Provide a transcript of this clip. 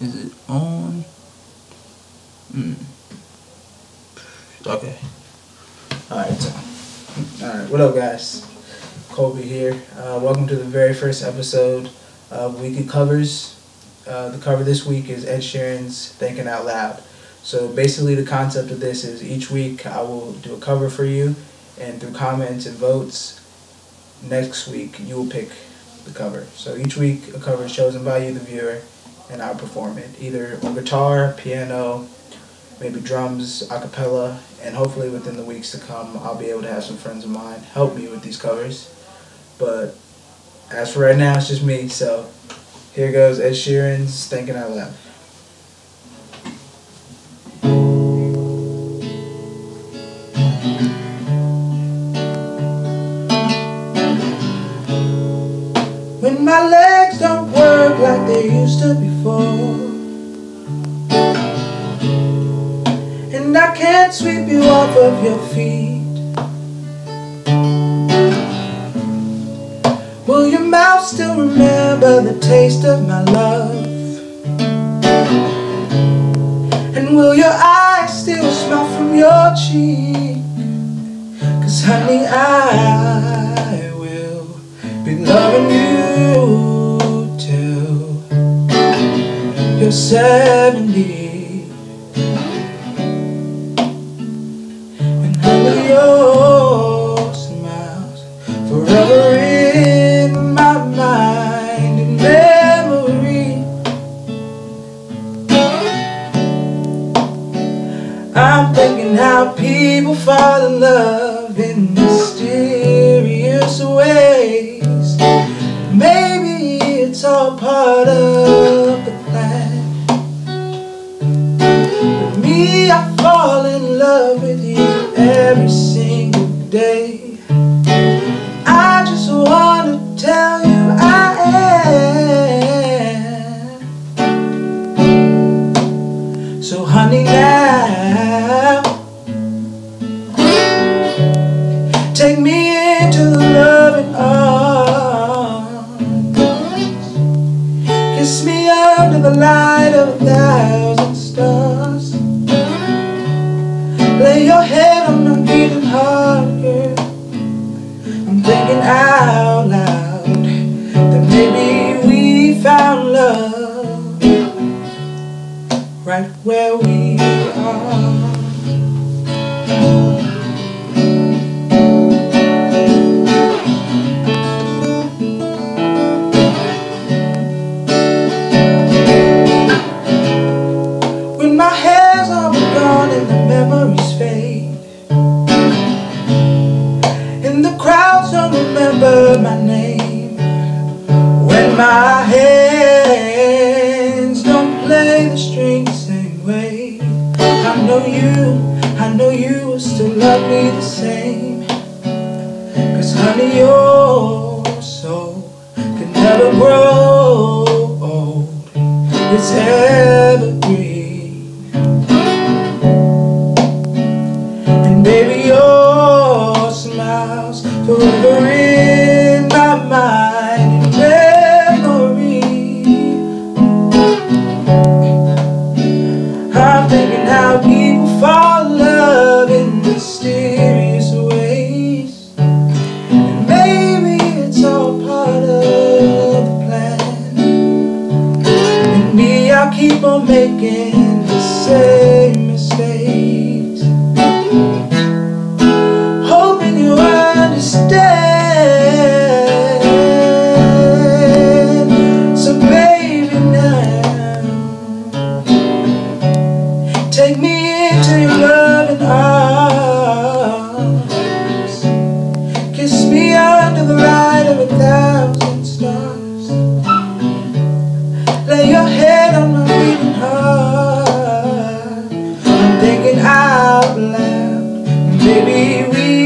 on? Is it on? Okay. Alright, what up guys? Colby here. Welcome to the very first episode of Weekly Covers. The cover this week is Ed Sheeran's Thinking Out Loud. So basically the concept of this is each week I will do a cover for you, and through comments and votes, next week you will pick the cover. So each week a cover is chosen by you, the viewer, and I'll perform it, either on guitar, piano, maybe drums, a cappella, and hopefully within the weeks to come I'll be able to have some friends of mine help me with these covers. But as for right now, it's just me, so here goes Ed Sheeran's Thinking Out Loud. When my legs don't work like they used to before, and I can't sweep you off of your feet, will your mouth still remember the taste of my love? And will your eyes still smile from your cheek? 'Cause honey, I will be loving you till you're 70. And honey, your smile's forever in my mind and memory. I'm thinking how people fall in love in mysterious ways. Maybe it's all part of the plan, but me, I fall in love with you every single day. I just wanna tell you I am. So honey, now take me into the loving arms, kiss me under the light of 1,000 stars, lay your head on my beating heart, girl. I'm thinking out loud that maybe we found love right where we are. My name, when my hands don't play the strings the same way, I know you will still love me the same, 'cause honey, your soul can never grow old, it's evergreen, and baby, your smile's forever in my mind and memory. I'm thinking how people fall in love in mysterious ways, and maybe it's all part of the plan, and me, I'll keep on making the same mistakes, hoping you understand. Take me into your loving arms, kiss me under the light of 1,000 stars, lay your head on my beating heart. I'm thinking out loud, maybe we